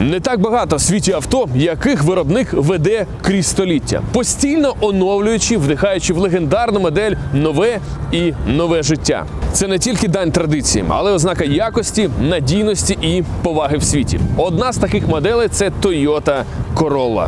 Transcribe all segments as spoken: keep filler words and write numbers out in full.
Не так багато в світі авто, яких виробник веде крізь століття, постійно оновлюючи, вдихаючи в легендарну модель нове і нове життя. Це не тільки дань традиції, але ознака якості, надійності і поваги в світі. Одна з таких моделей – це Toyota Corolla.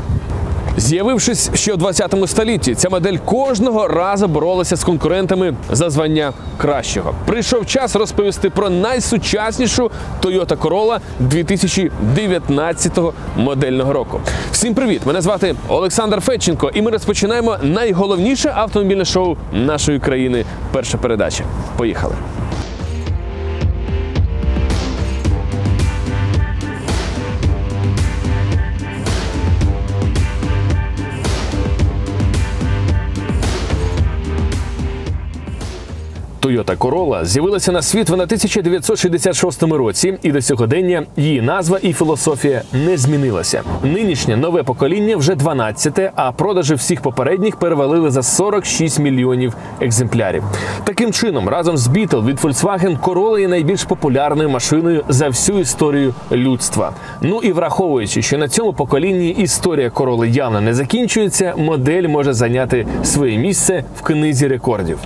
З'явившись ще у двадцятому столітті, ця модель кожного разу боролася з конкурентами за звання кращого. Прийшов час розповісти про найсучаснішу Toyota Corolla дві тисячі дев'ятнадцятого модельного року. Всім привіт! Мене звати Олександр Федченко, і ми розпочинаємо найголовніше автомобільне шоу нашої країни «Перша передача». Поїхали! Toyota Corolla з'явилася на світ вона в тисяча дев'ятсот шістдесят шостому році, і до сьогодення її назва і філософія не змінилася. Нинішнє нове покоління вже дванадцяте, а продажі всіх попередніх перевалили за сорок шість мільйонів екземплярів. Таким чином, разом з Beetle від Volkswagen, Corolla є найбільш популярною машиною за всю історію людства. Ну і враховуючи, що на цьому поколінні історія Corolla явно не закінчується, модель може зайняти своє місце в книзі рекордів.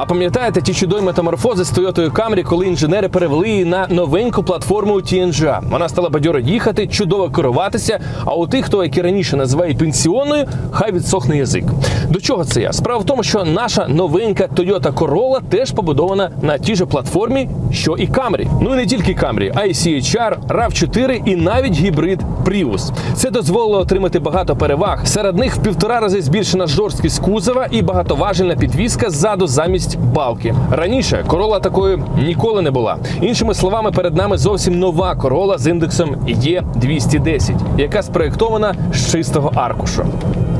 А пам'ятаєте ті чудові метаморфози з Toyota Camry, коли інженери перевели її на новеньку платформу ті ен джі ей? Вона стала бадьоро їхати, чудово керуватися, а у тих, хто, які раніше називає пенсіонною, хай відсохне язик. До чого це я? Справа в тому, що наша новенька Toyota Corolla теж побудована на тій же платформі, що і Camry. Ну і не тільки Camry, а й сі ейч ар, рав чотири і навіть гібрид Prius. Це дозволило отримати багато переваг. Серед них в півтора рази збільшена жорсткість кузова і багатоважельна підвізка ззаду замість балки. Раніше Corolla такою ніколи не була. Іншими словами, перед нами зовсім нова Corolla з індексом і двісті десять, яка спроєктована з чистого аркушу.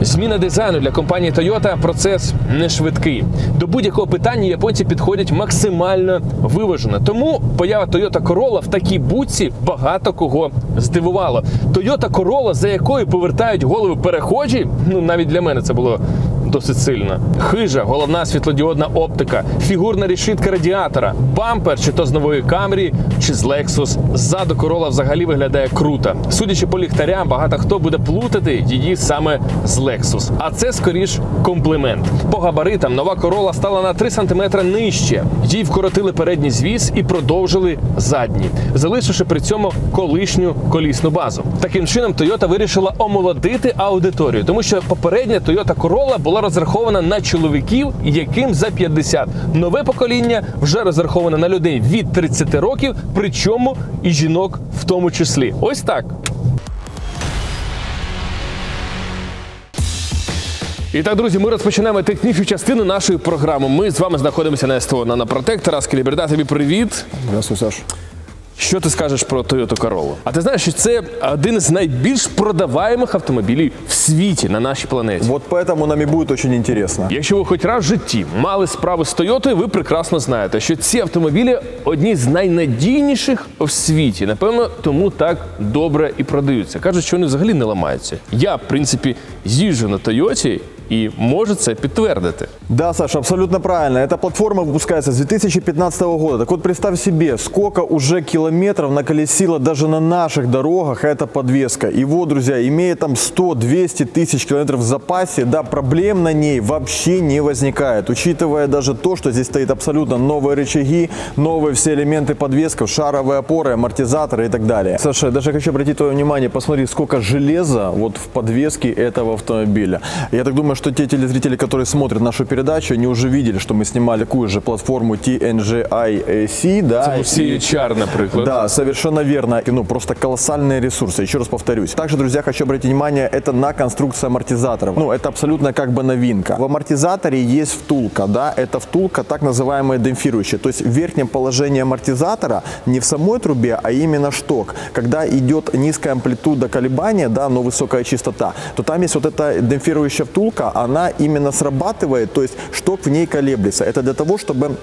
Зміна дизайну для компанії Toyota – процес не швидкий. До будь-якого питання японці підходять максимально виважено. Тому поява Toyota Corolla в такій будці багато кого здивувало. Toyota Corolla, за якою повертають голови перехожі, ну навіть для мене це було досить сильно. Хижа головна світлодіодна оптика, фігурна решітка радіатора, бампер чи то з нової Camry, чи з Lexus. Ззаду Corolla взагалі виглядає круто. Судячи по ліхтарям, багато хто буде плутати її саме з Lexus. А це, скоріш, комплімент. По габаритам нова Corolla стала на три сантиметри нижче. Їй вкоротили передній звіс і продовжили задній, залишивши при цьому колишню колісну базу. Таким чином, Toyota вирішила омолодити аудиторію, тому що попередня Toyota Corolla була розрахована на чоловіків, яким за п'ятдесят. Нове покоління вже розраховане на людей від тридцяти років, причому і жінок в тому числі. Ось так. І так, друзі, ми розпочинаємо технічну частину нашої програми. Ми з вами знаходимося на СТО «Nanoprotech». Тарас Калібрида, тобі привіт. Ясно, Саш. Що ти скажеш про Toyota Corolla? А ти знаєш, що це один із найбільш продаваємих автомобілів в світі, на нашій планеті. Вот поэтому нам і буде дуже цікаво. Якщо ви хоч раз в житті мали справу з Toyota, ви прекрасно знаєте, що ці автомобілі одні з найнадійніших в світі. Напевно, тому так добре і продаються. Кажуть, що вони взагалі не ламаються. Я, в принципі, їжджу на Toyota и может это подтвердить. Да, Саша, абсолютно правильно. Эта платформа выпускается с две тысячи пятнадцатого года. Так вот, представь себе, сколько уже километров наколесила даже на наших дорогах эта подвеска. И вот, друзья, имея там сто-двести тысяч километров в запасе, да, проблем на ней вообще не возникает. Учитывая даже то, что здесь стоит абсолютно новые рычаги, новые все элементы подвесков, шаровые опоры, амортизаторы и так далее. Саша, я даже хочу обратить твое внимание, посмотри, сколько железа вот в подвеске этого автомобиля. Я так думаю, что те телезрители, которые смотрят нашу передачу, они уже видели, что мы снимали такую же платформу ти эн джи ай си, да, си эйч ар, например. Да, совершенно верно. И, ну, просто колоссальные ресурсы, еще раз повторюсь. Также, друзья, хочу обратить внимание, это на конструкцию амортизаторов. Ну, это абсолютно как бы новинка. В амортизаторе есть втулка, да, это втулка так называемая демпфирующая. То есть в верхнем положении амортизатора не в самой трубе, а именно шток. Когда идет низкая амплитуда колебания, да, но высокая частота, то там есть вот эта демпфирующая втулка, она именно срабатывает, то есть шток в ней колеблется. Это для того, чтобы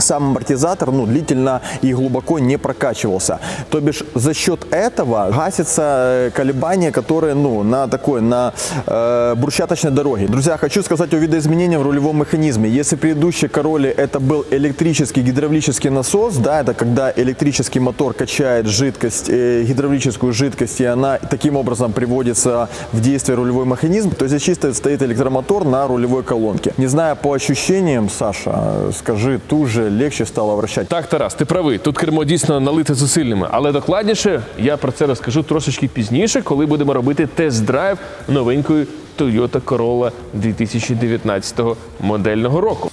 сам амортизатор, ну, длительно и глубоко не прокачивался. То бишь за счет этого гасятся колебания, которые, ну, на такой, на э, брусчаточной дороге. Друзья, хочу сказать о видоизменении в рулевом механизме. Если в предыдущей Королле это был электрический гидравлический насос, да, это когда электрический мотор качает жидкость, э, гидравлическую жидкость, и она таким образом приводится в действие рулевой механизм, то здесь чисто стоит электромотор на рулевой колонке. Не знаю, по ощущениям, Саша, скажи, ту же легче стало вращати. Так, Тарас, ти правий. Тут кермо дійсно налите зусиллями. Але докладніше я про це розкажу трошечки пізніше, коли будемо робити тест-драйв новенької Toyota Corolla дві тисячі дев'ятнадцятого модельного року.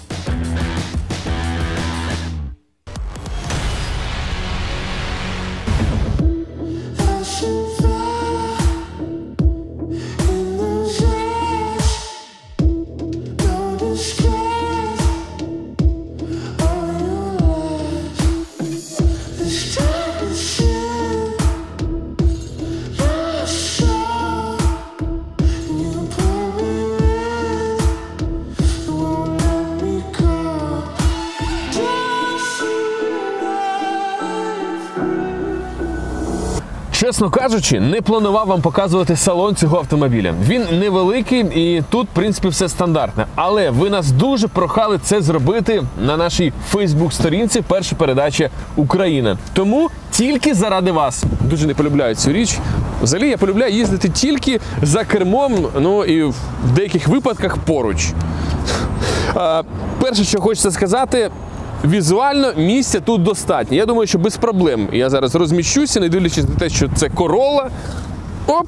Чесно кажучи, не планував вам показувати салон цього автомобіля. Він невеликий і тут, в принципі, все стандартне. Але ви нас дуже прохали це зробити на нашій Facebook-сторінці «Перша передача Україна». Тому тільки заради вас. Дуже не полюбляю цю річ. Взагалі я полюбляю їздити тільки за кермом, ну і в деяких випадках поруч. А, перше, що хочеться сказати – візуально місця тут достатньо. Я думаю, що без проблем. Я зараз розміщуся, не дивлячись на те, що це Королла. Оп!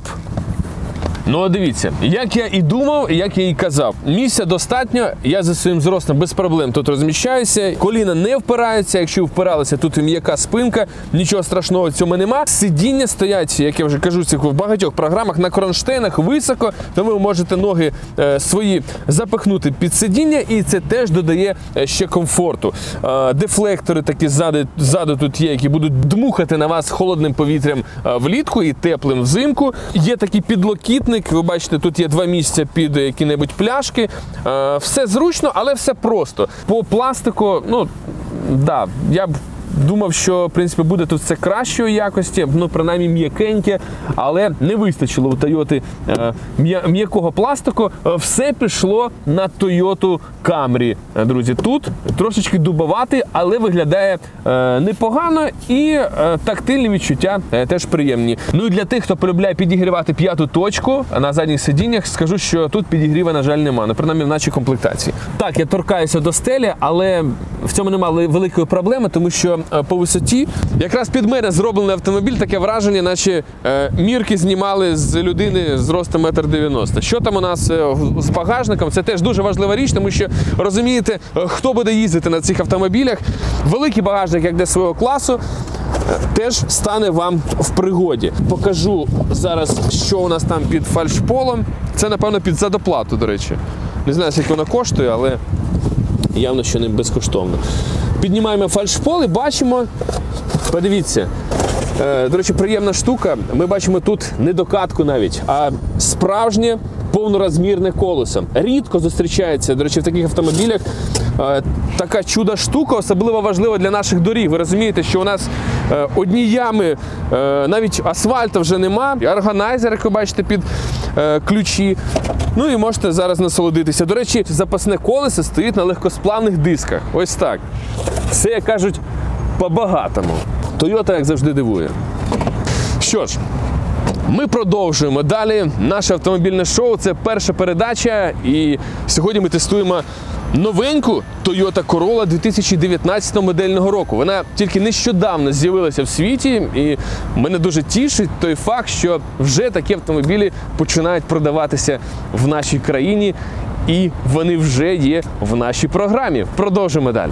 Ну, а дивіться, як я і думав, як я і казав. Місця достатньо, я за своїм зростом без проблем тут розміщаюся. Коліна не впираються, якщо впиралися, тут м'яка спинка, нічого страшного в цьому нема. Сидіння стоять, як я вже кажу, в багатьох програмах на кронштейнах високо, тому ви можете ноги е, свої запихнути під сидіння, і це теж додає ще комфорту. Е, дефлектори такі ззаду, ззаду тут є, які будуть дмухати на вас холодним повітрям влітку і теплим взимку. Є такі підлокітники. Ви бачите, тут є два місця під які-небудь пляшки. Все зручно, але все просто. По пластику, ну, да, я б думав, що, в принципі, буде тут все кращої якості, ну, принаймні м'якеньке, але не вистачило у Toyota м'якого пластику. Все пішло на Toyota Camry, друзі. Тут трошечки дубоватий, але виглядає е, непогано і е, тактильні відчуття е, теж приємні. Ну і для тих, хто полюбляє підігрівати п'яту точку на задніх сидіннях, скажу, що тут підігріва, на жаль, нема, ну, принаймні в нашій комплектації. Так, я торкаюся до стелі, але в цьому немає великої проблеми, тому що по висоті. Якраз під мене зроблений автомобіль, таке враження, наче е, мірки знімали з людини з ростом метр дев'яносто. Що там у нас е, з багажником? Це теж дуже важлива річ, тому що розумієте, е, хто буде їздити на цих автомобілях. Великий багажник, як для свого класу, е, теж стане вам в пригоді. Покажу зараз, що у нас там під фальшполом. Це, напевно, під задоплату, до речі. Не знаю, скільки вона коштує, але явно, що не безкоштовно. Піднімаємо фальшпол і бачимо, подивіться, е, до речі, приємна штука, ми бачимо тут не докатку навіть, а справжнє повнорозмірне колесо. Рідко зустрічається, до речі, в таких автомобілях е, така чуда штука, особливо важлива для наших доріг. Ви розумієте, що у нас е, одні ями, е, навіть асфальту вже нема, органайзер, як ви бачите, під е, ключі. Ну і можете зараз насолодитися. До речі, запасне колесо стоїть на легкосплавних дисках. Ось так. Це, як кажуть, по-багатому. Toyota, як завжди, дивує. Що ж, ми продовжуємо далі. Наше автомобільне шоу – це перша передача. І сьогодні ми тестуємо новеньку Toyota Corolla дві тисячі дев'ятнадцятого модельного року. Вона тільки нещодавно з'явилася в світі, і мене дуже тішить той факт, що вже такі автомобілі починають продаватися в нашій країні, і вони вже є в нашій програмі. Продовжимо далі.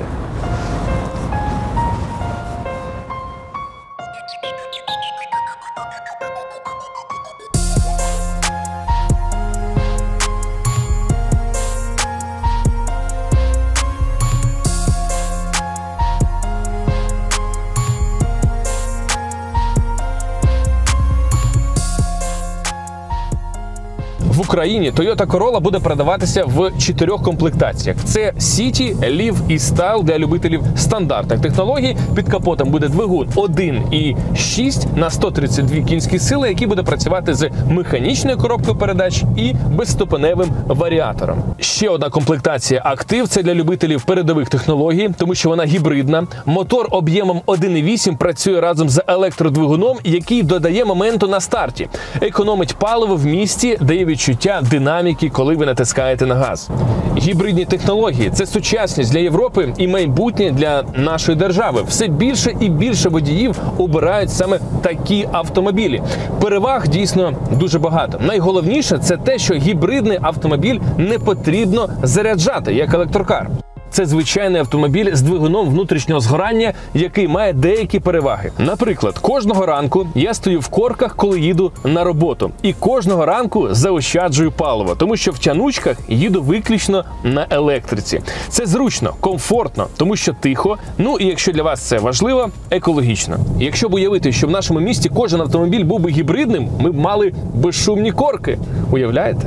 в Україні Toyota Corolla буде продаватися в чотирьох комплектаціях. Це City, Live і Style для любителів стандартних технологій. Під капотом буде двигун один і шість на сто тридцять дві кінські сили, який буде працювати з механічною коробкою передач і безступеневим варіатором. Ще одна комплектація Актив – це для любителів передових технологій, тому що вона гібридна. Мотор об'ємом один і вісім працює разом з електродвигуном, який додає моменту на старті. Економить паливо в місті, дає відчуття динаміки, коли ви натискаєте на газ. Гібридні технології – це сучасність для Європи і майбутнє для нашої держави. Все більше і більше водіїв обирають саме такі автомобілі. Переваг дійсно дуже багато. Найголовніше – це те, що гібридний автомобіль не потрібно заряджати, як електрокар. Це звичайний автомобіль з двигуном внутрішнього згорання, який має деякі переваги. Наприклад, кожного ранку я стою в корках, коли їду на роботу. І кожного ранку заощаджую паливо, тому що в тянучках їду виключно на електриці. Це зручно, комфортно, тому що тихо, ну і якщо для вас це важливо, екологічно. Якщо б уявити, що в нашому місті кожен автомобіль був би гібридним, ми б мали безшумні корки. Уявляєте?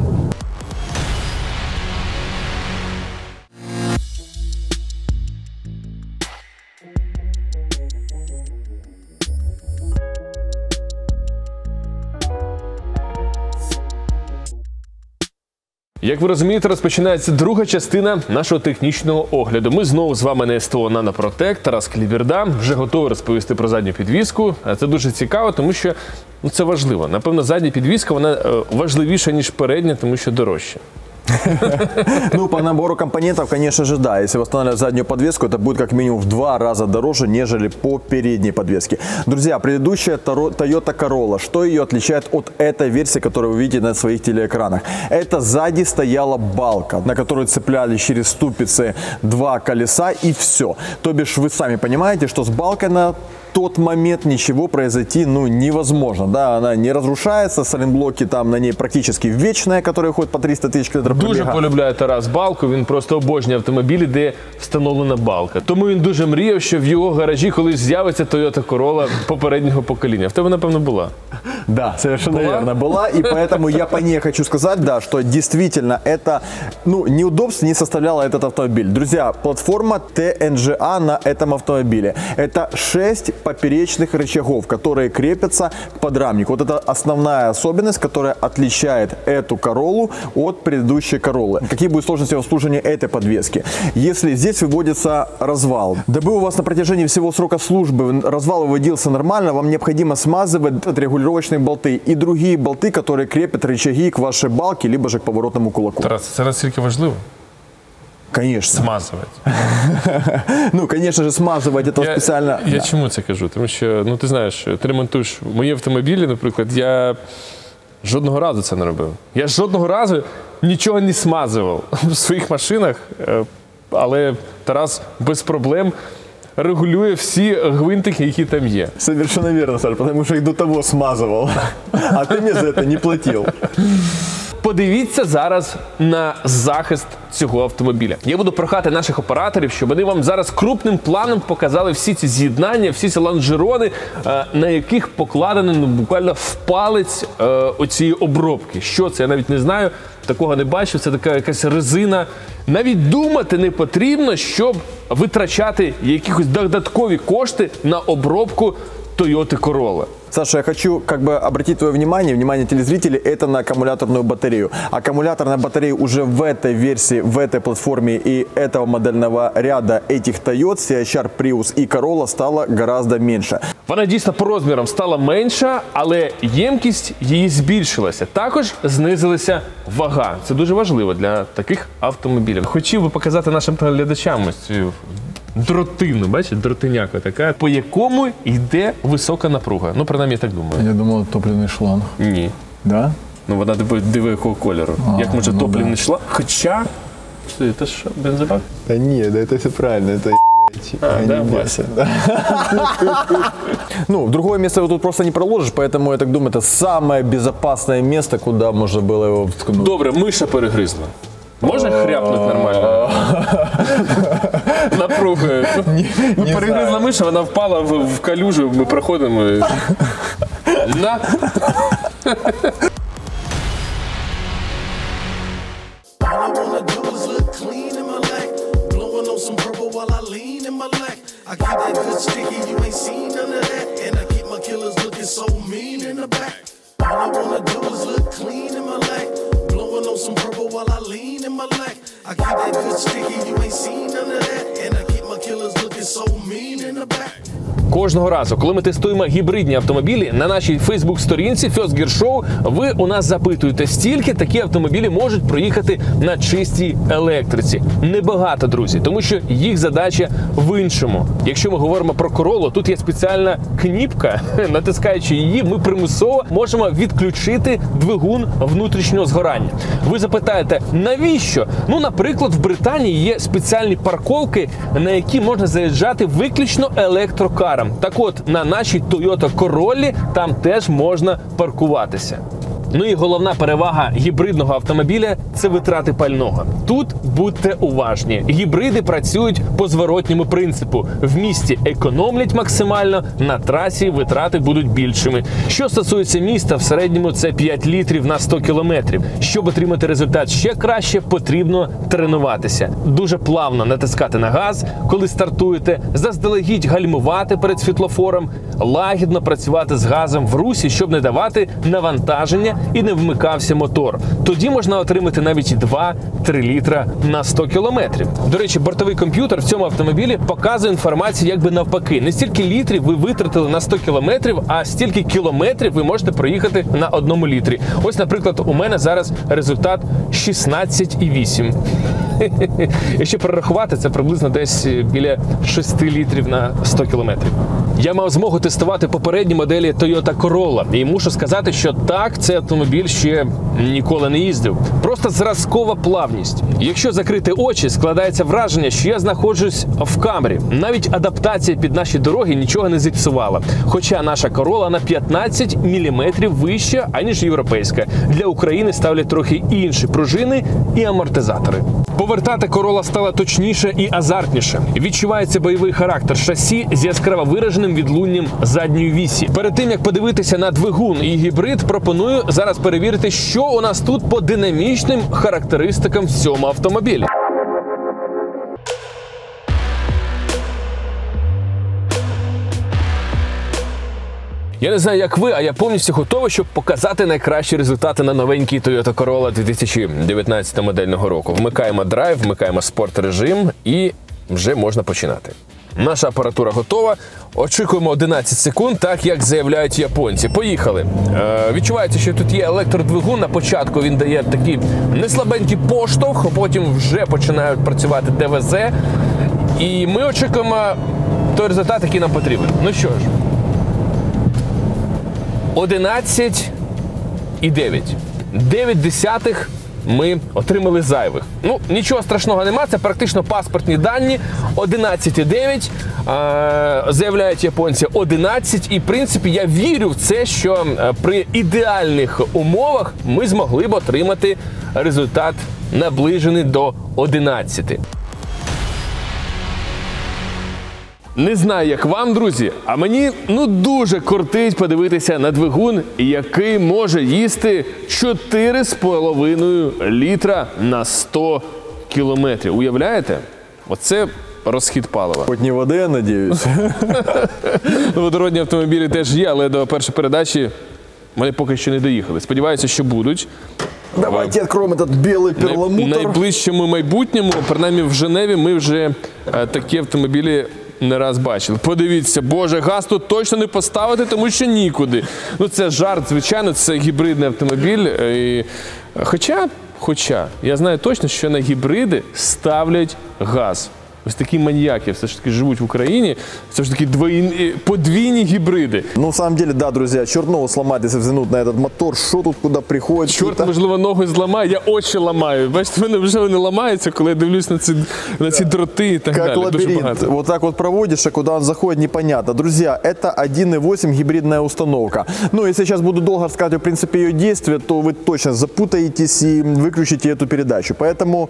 Як ви розумієте, розпочинається друга частина нашого технічного огляду. Ми знову з вами на СТО Nanoprotech, Тарас Клеберда. Вже готовий розповісти про задню підвіску. Це дуже цікаво, тому що ну, це важливо. Напевно, задня підвіска вона важливіша, ніж передня, тому що дорожча. Ну, по набору компонентов, конечно же, да. Если восстанавливать заднюю подвеску, это будет как минимум в два раза дороже, нежели по передней подвеске. Друзья, предыдущая Toyota Corolla. Что ее отличает от этой версии, которую вы видите на своих телеэкранах? Это сзади стояла балка, на которую цепляли через ступицы два колеса и все. То бишь, вы сами понимаете, что с балкой на тот момент ничего произойти ну невозможно, да, она не разрушается, сайлентблоки там на ней практически вечная, которая ходит по триста тисяч кілометрів пробіга. Дуже полюбляє Тарас балку, він просто обожнює автомобілі, де встановлена балка. Тому він дуже мріяв, що в його гаражі колись з'явиться Toyota Corolla попереднього покоління. В тебе, напевно, була. Да, совершенно была? Верно, была, и поэтому я по ней хочу сказать, да, что действительно это, ну, неудобств не составляло этот автомобиль. Друзья, платформа Т Н Г А на этом автомобиле. Это шесть поперечных рычагов, которые крепятся к подрамнику. Вот это основная особенность, которая отличает эту Corolla от предыдущей Corolla. Какие будут сложности в обслуживании этой подвески? Если здесь выводится развал, дабы у вас на протяжении всего срока службы развал выводился нормально, вам необходимо смазывать регулировочные болты и другие болты, которые крепят рычаги к вашей балке, либо же к поворотному кулаку. Тарас, это настолько важно? Конечно. Смазывать. Ну, конечно же, смазывать это я, спеціально. Я да. Чому це кажу? Тому що, ну, ти знаєш, ти ремонтуєш мої автомобілі, наприклад, я жодного разу це не робив. Я жодного разу нічого не смазував в своїх машинах, але Тарас без проблем регулює всі гвинтики, які там є. Совершенно верно, Саш, тому що я до того смазував, а ти мені за це не платив. Подивіться зараз на захист цього автомобіля. Я буду прохати наших операторів, щоб вони вам зараз крупним планом показали всі ці з'єднання, всі ці лонжерони, на яких покладено ну, буквально в палець оцієї обробки. Що це? Я навіть не знаю, такого не бачив. Це така якась резина. Навіть думати не потрібно, щоб витрачати якісь додаткові кошти на обробку Toyota Corolla. Саша, я хочу как бы обратить твое внимание, внимание телезрителей, это на аккумуляторную батарею. Аккумуляторная батарея уже в этой версии, в этой платформе и этого модельного ряда этих Toyota, Си-Эйч-Ар, Prius и Corolla стала гораздо меньше. Вона дійсно по розмірам стала менша, але ємкість її збільшилася. Також знизилася вага. Це дуже важливо для таких автомобілів. Хотів би показати нашим глядачам ось цю дротину, бачите, дротиняка така, по якому йде висока напруга. Ну, принаймні, я так думаю. Я думав, топливний шланг. Ні. Да? Ну, вона диви якого кольору. А, як може ну, топливний да. шланг? Хоча... Що, це що, бензобак? Та ні, да, це все правильно, це... А, а, да, мясо. Да. Ну, в другое место его тут просто не проложишь, поэтому, я так думаю, это самое безопасное место, куда можно было его вткнуть. Добре, миша перегризла. Можно хряпнуть нормально? Напругою. Ну, перегризла миша, вона впала в, в калюжу, ми проходимо. І... На! that good sticky, you ain't seen none of that. And I keep my killers looking so mean in the back. All I wanna do is look clean in my lap. Blowing on some purple while I lean in my lap. I keep that good sticky, you ain't seen none of that. And I keep my killers looking so mean in the back. Кожного разу, коли ми тестуємо гібридні автомобілі на нашій фейсбук-сторінці First Gear Show, ви у нас запитуєте, стільки такі автомобілі можуть проїхати на чистій електриці. Небагато, друзі, тому що їх задача в іншому. Якщо ми говоримо про Corolla, тут є спеціальна кніпка, натискаючи її, ми примусово можемо відключити двигун внутрішнього згорання. Ви запитаєте, навіщо? Ну, наприклад, в Британії є спеціальні парковки, на які можна заїжджати виключно електрокаром. Так от, на нашій Toyota Corolla там теж можна паркуватися. Ну і головна перевага гібридного автомобіля – це витрати пального. Тут будьте уважні. Гібриди працюють по зворотньому принципу. В місті економлять максимально, на трасі витрати будуть більшими. Що стосується міста, в середньому це п'ять літрів на сто кілометрів. Щоб отримати результат ще краще, потрібно тренуватися. Дуже плавно натискати на газ, коли стартуєте, заздалегідь гальмувати перед світлофором, лагідно працювати з газом в русі, щоб не давати навантаження і не вмикався мотор. Тоді можна отримати навіть два-три літра на сто кілометрів. До речі, бортовий комп'ютер в цьому автомобілі показує інформацію якби навпаки. Не стільки літрів ви витратили на сто кілометрів, а стільки кілометрів ви можете проїхати на одному літрі. Ось, наприклад, у мене зараз результат шістнадцять цілих вісім. Якщо перерахувати, це приблизно десь біля шість літрів на сто кілометрів. Я мав змогу тестувати попередні моделі Toyota Corolla. І мушу сказати, що так, цей автомобіль ще ніколи не їздив. Просто зразкова плавність. Якщо закрити очі, складається враження, що я знаходжусь в Камрі. Навіть адаптація під наші дороги нічого не зіпсувала. Хоча наша Corolla на п'ятнадцять міліметрів вища, аніж європейська. Для України ставлять трохи інші пружини і амортизатори. Повертати Corolla стало точніше і азартніше. Відчувається бойовий характер шасі з яскраво вираженим відлунням задньої вісі. Перед тим, як подивитися на двигун і гібрид, пропоную зараз перевірити, що у нас тут по динамічним характеристикам в цьому автомобілі. Я не знаю, як ви, а я повністю готовий, щоб показати найкращі результати на новенькій Toyota Corolla дві тисячі дев'ятнадцятого модельного року. Вмикаємо драйв, вмикаємо спорт-режим і вже можна починати. Наша апаратура готова. Очікуємо одинадцять секунд, так як заявляють японці. Поїхали. Е, відчувається, що тут є електродвигун. На початку він дає такий неслабенький поштовх, а потім вже починають працювати ДВЗ. І ми очікуємо той результат, який нам потрібен. Ну що ж. одинадцять цілих дев'ять. дев'ять десятих ми отримали зайвих. Ну, нічого страшного нема, це практично паспортні дані. одинадцять цілих дев'ять, заявляють японці, одинадцять. І, в принципі, я вірю в це, що при ідеальних умовах ми змогли б отримати результат наближений до одинадцяти. Не знаю, як вам, друзі, а мені, ну, дуже кортить подивитися на двигун, який може їсти чотири цілих п'ять літра на сто кілометрів. Уявляєте? Оце розхід палива. Хоч не води, я надіюсь. Водородні автомобілі теж є, але до першої передачі вони поки що не доїхали. Сподіваюся, що будуть. Давайте відкриємо цей білий перламутр. В найближчому майбутньому, принаймні в Женеві, ми вже такі автомобілі не раз бачили. Подивіться, боже, газ тут точно не поставити, тому що нікуди. Ну, це жарт, звичайно, це гібридний автомобіль. І... Хоча, хоча, я знаю точно, що на гібриди ставлять газ. Ось такі маньяки все ж таки живуть в Україні. Все ж таки двойні, подвійні гібриди. Ну, на самом деле, да, друзі, чорт ногу сломати, якщо взглянуть на этот мотор, що тут, куди приходить. Чорт, та... можливо, ногу зламає, я очі ламаю. Бачите, вони вже не ламаються, коли я дивлюсь на ці, на ці дроти і так далі. Дуже багато. Вот так вот проводиш, а куди він заходить, непонятно. Друзі, це один і вісім гібридна установка. Ну, якщо я зараз буду довго розказувати, в принципі, її дійство, то ви точно запутаєтесь і виключите цю передачу. Поэтому...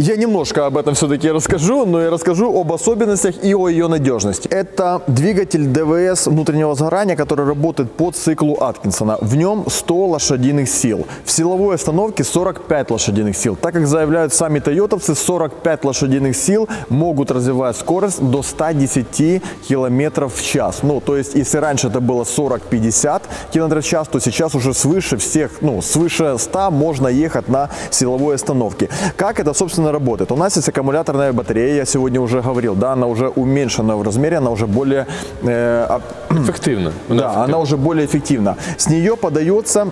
Я немножко об этом все-таки расскажу, но я расскажу об особенностях и о ее надежности. Это двигатель ДВС внутреннего сгорания, который работает по циклу Аткинсона. В нем сто лошадиных сил. В силовой остановке сорок пять лошадиных сил. Так как заявляют сами тойотовцы, сорок пять лошадиных сил могут развивать скорость до ста десяти километров в час. Ну, то есть, если раньше это было сорок-пятьдесят километров в час, то сейчас уже свыше всех, ну, свыше ста можно ехать на силовой остановке. Как это, собственно, работает? У нас есть аккумуляторная батарея, я сегодня уже говорил, да, она уже уменьшена в размере, она уже более э, эффективна. Да, эффективна. Она уже более эффективна. С нее подается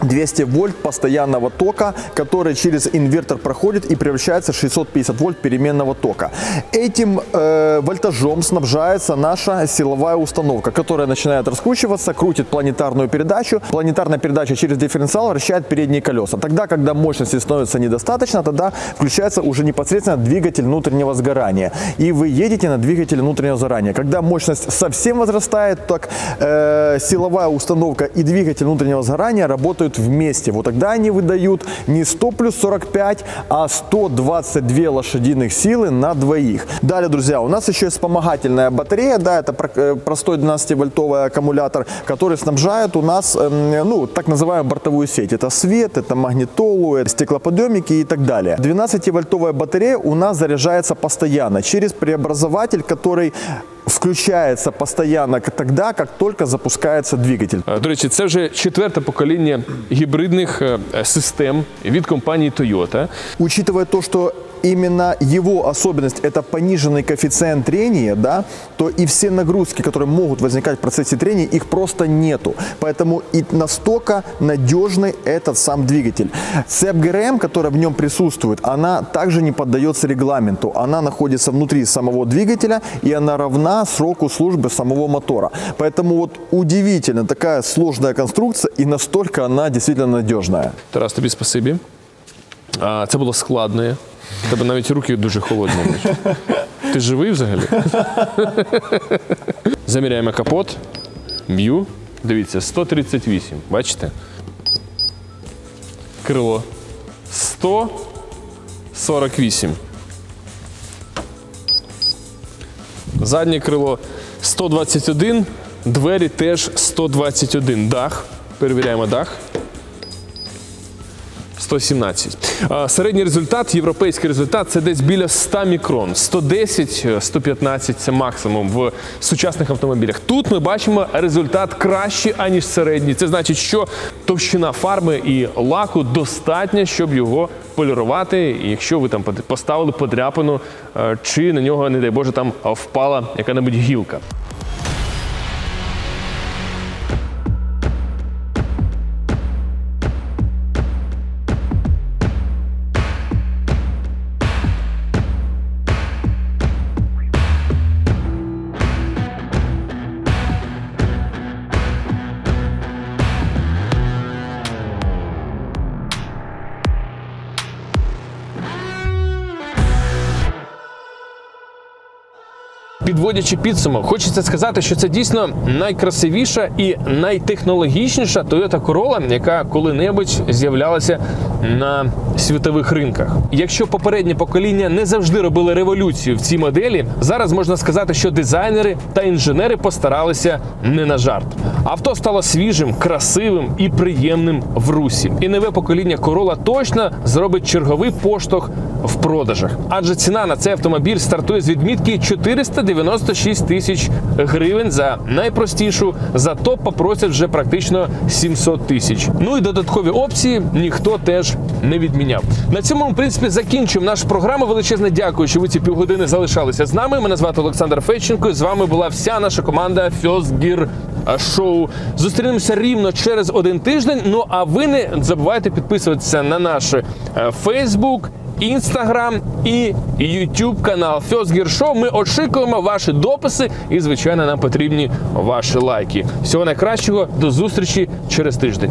двести вольт постоянного тока, который через инвертор проходит и превращается в шестьсот пятьдесят вольт переменного тока. Этим э, вольтажом снабжается наша силовая установка, которая начинает раскручиваться, крутит планетарную передачу. Планетарная передача через дифференциал вращает передние колеса. Тогда, когда мощности становится недостаточно, тогда включается уже непосредственно двигатель внутреннего сгорания. И вы едете на двигателе внутреннего сгорания. Когда мощность совсем возрастает, так э, силовая установка и двигатель внутреннего сгорания работают вместе. Вот тогда они выдают не сто плюс сорок пять, а сто двадцать две лошадиных силы на двоих. Далее, друзья, у нас еще есть вспомогательная батарея, да, это простой двенадцативольтовый аккумулятор, который снабжает у нас, ну, так называемую бортовую сеть. Это свет, это магнитолу, это стеклоподъемники и так далее. двенадцативольтовая батарея у нас заряжается постоянно через преобразователь, который включається постійно тоді, як тільки запускається двигатель. До речі, це вже четверте покоління гібридних систем від компанії Toyota. Учитывая то, що именно его особенность – это пониженный коэффициент трения, да, то и все нагрузки, которые могут возникать в процессе трения, их просто нету. Поэтому и настолько надежный этот сам двигатель. Цепь ГРМ, которая в нем присутствует, она также не поддается регламенту. Она находится внутри самого двигателя, и она равна сроку службы самого мотора. Поэтому вот удивительно такая сложная конструкция, и настолько она действительно надежная. Тарас, тебе спасибо. Это было складное. У тебе навіть руки дуже холодні. Ти живий взагалі? Заміряємо капот. Б'ю. Дивіться, сто тридцять вісім. Бачите? Крило. сто сорок вісім. Заднє крило. сто двадцять один. Двері теж сто двадцять один. Дах. Перевіряємо дах. сто сімнадцять. Середній результат, європейський результат, це десь біля ста мікрон. сто десять - сто п'ятнадцять – це максимум в сучасних автомобілях. Тут ми бачимо результат краще, аніж середній. Це значить, що товщина фарби і лаку достатня, щоб його полірувати, якщо ви там поставили подряпину, чи на нього, не дай Боже, там впала яка-небудь гілка. Підводячи підсумок, хочеться сказати, що це дійсно найкрасивіша і найтехнологічніша Toyota Corolla, яка коли-небудь з'являлася на світових ринках. Якщо попереднє покоління не завжди робили революцію в цій моделі, зараз можна сказати, що дизайнери та інженери постаралися не на жарт. Авто стало свіжим, красивим і приємним в русі. І нове покоління Corolla точно зробить черговий поштовх в продажах. Адже ціна на цей автомобіль стартує з відмітки чотириста дев'яносто шість тисяч гривень за найпростішу, за топ попросять вже практично сімсот тисяч. Ну і додаткові опції ніхто теж не відміняв. На цьому, в принципі, закінчуємо нашу програму. Величезне дякую, що ви ці півгодини залишалися з нами. Мене звати Олександр Федченко, з вами була вся наша команда First Gear Show. Зустрінемося рівно через один тиждень, ну а ви не забувайте підписуватися на наш Facebook, Instagram і YouTube канал First Gear Show. Ми очікуємо ваші дописи і, звичайно, нам потрібні ваші лайки. Всього найкращого, до зустрічі через тиждень.